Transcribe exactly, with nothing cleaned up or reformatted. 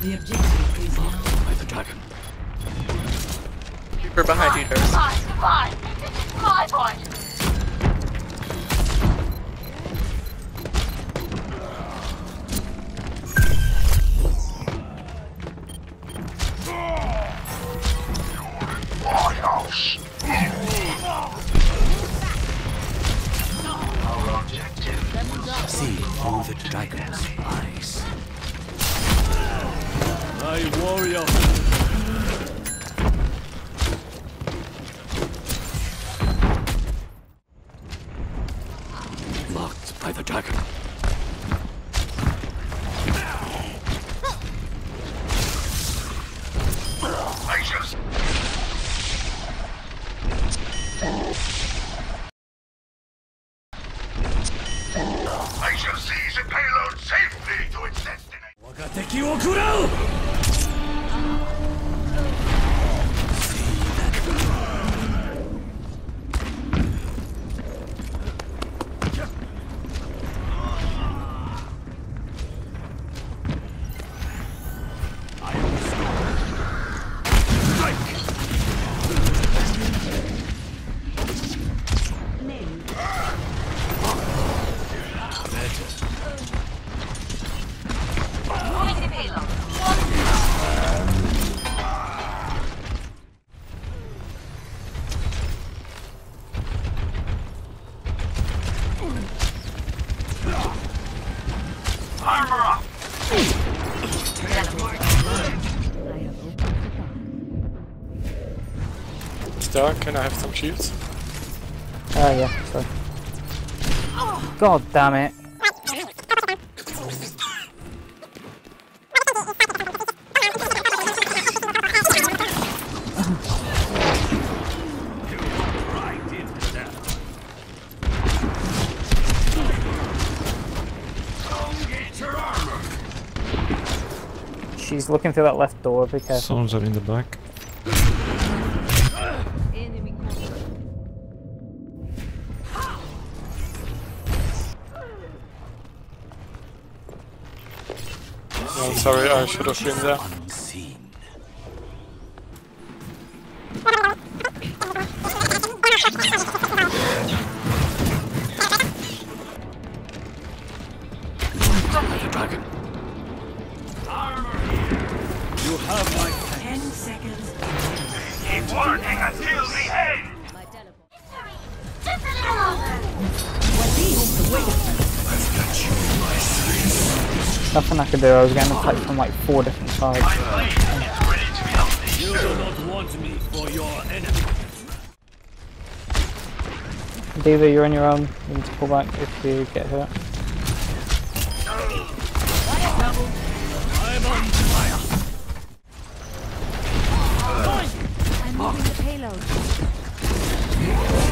The objective is now by the dragon. Reaper behind you, Durst. Mine, mine, this is my point. See through the dragon's eyes. My warrior. Marked by the dragon. I shall seize a payload safely to its destination. Waga teki wo kurau! I am the storm. Name. Moving the payload. Armor up. It's dark. Can I have some shields? Oh yeah, sorry. God damn it. She's looking through that left door, be careful. Someone's out in the back. Oh, sorry, I should have been there. Dragon. Armor here. You have my ten seconds. Keep working until the end. My nothing I could do. I was getting attacked from like four different sides. You do not want me for your enemy. Diva, you're on your own. You need to pull back if you get hurt. I'm on fire. I'm on the payload.